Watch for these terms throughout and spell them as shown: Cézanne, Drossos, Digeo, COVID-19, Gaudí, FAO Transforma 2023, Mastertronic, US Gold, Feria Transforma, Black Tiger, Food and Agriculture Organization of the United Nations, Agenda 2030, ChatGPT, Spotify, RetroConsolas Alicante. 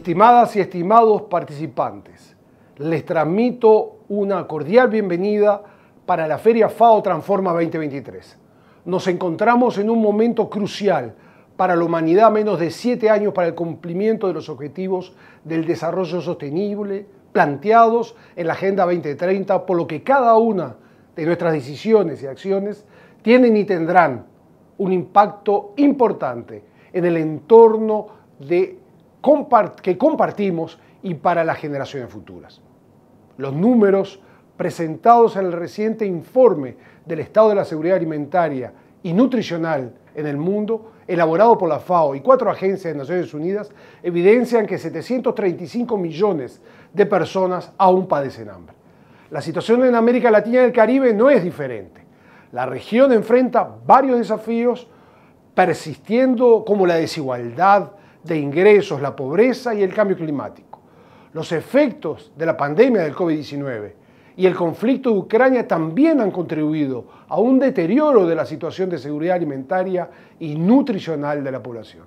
Estimadas y estimados participantes, les transmito una cordial bienvenida para la Feria FAO Transforma 2023. Nos encontramos en un momento crucial para la humanidad, menos de 7 años para el cumplimiento de los objetivos del desarrollo sostenible planteados en la Agenda 2030, por lo que cada una de nuestras decisiones y acciones tienen y tendrán un impacto importante en el entorno que compartimos y para las generaciones futuras. Los números presentados en el reciente informe del estado de la seguridad alimentaria y nutricional en el mundo, elaborado por la FAO y 4 agencias de Naciones Unidas, evidencian que 735 millones de personas aún padecen hambre. La situación en América Latina y el Caribe no es diferente. La región enfrenta varios desafíos persistiendo, como la desigualdad de ingresos, la pobreza y el cambio climático. Los efectos de la pandemia del COVID-19 y el conflicto de Ucrania también han contribuido a un deterioro de la situación de seguridad alimentaria y nutricional de la población.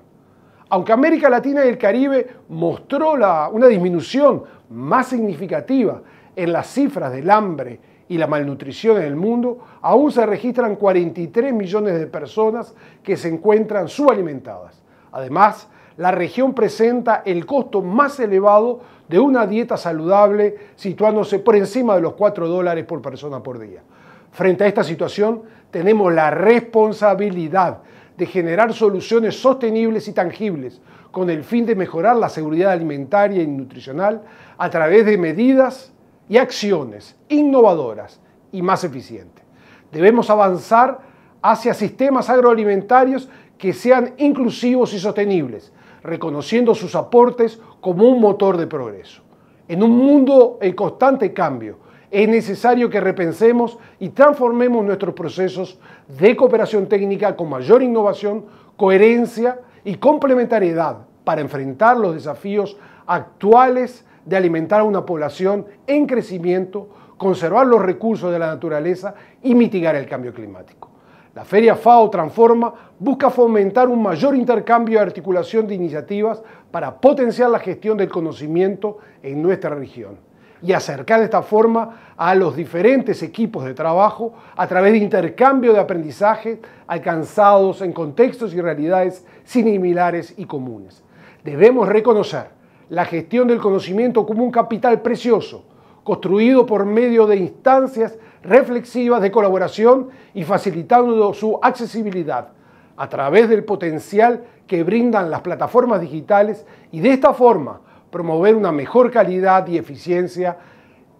Aunque América Latina y el Caribe mostró una disminución más significativa en las cifras del hambre y la malnutrición en el mundo, aún se registran 43 millones de personas que se encuentran subalimentadas. Además, la región presenta el costo más elevado de una dieta saludable, situándose por encima de los $4 por persona por día. Frente a esta situación, tenemos la responsabilidad de generar soluciones sostenibles y tangibles con el fin de mejorar la seguridad alimentaria y nutricional a través de medidas y acciones innovadoras y más eficientes. Debemos avanzar hacia sistemas agroalimentarios que sean inclusivos y sostenibles, reconociendo sus aportes como un motor de progreso. En un mundo en constante cambio, es necesario que repensemos y transformemos nuestros procesos de cooperación técnica con mayor innovación, coherencia y complementariedad para enfrentar los desafíos actuales de alimentar a una población en crecimiento, conservar los recursos de la naturaleza y mitigar el cambio climático. La Feria FAO Transforma busca fomentar un mayor intercambio y articulación de iniciativas para potenciar la gestión del conocimiento en nuestra región y acercar de esta forma a los diferentes equipos de trabajo a través de intercambio de aprendizaje alcanzados en contextos y realidades similares y comunes. Debemos reconocer la gestión del conocimiento como un capital precioso, construido por medio de instancias reflexivas de colaboración y facilitando su accesibilidad a través del potencial que brindan las plataformas digitales, y de esta forma promover una mejor calidad y eficiencia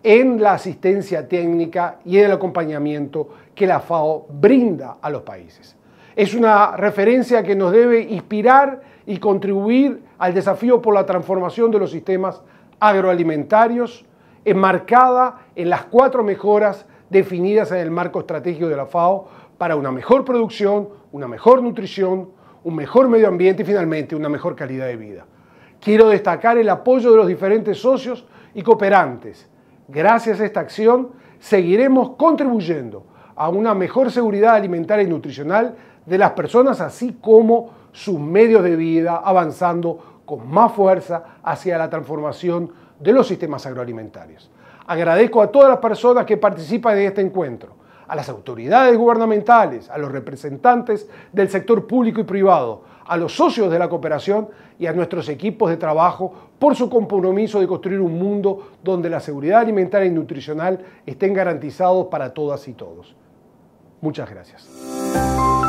en la asistencia técnica y en el acompañamiento que la FAO brinda a los países. Es una referencia que nos debe inspirar y contribuir al desafío por la transformación de los sistemas agroalimentarios, enmarcada en las 4 mejoras definidas en el marco estratégico de la FAO para una mejor producción, una mejor nutrición, un mejor medio ambiente y finalmente una mejor calidad de vida. Quiero destacar el apoyo de los diferentes socios y cooperantes. Gracias a esta acción seguiremos contribuyendo a una mejor seguridad alimentaria y nutricional de las personas, así como sus medios de vida, avanzando con más fuerza hacia la transformación de los sistemas agroalimentarios. Agradezco a todas las personas que participan en este encuentro, a las autoridades gubernamentales, a los representantes del sector público y privado, a los socios de la cooperación y a nuestros equipos de trabajo por su compromiso de construir un mundo donde la seguridad alimentaria y nutricional estén garantizados para todas y todos. Muchas gracias.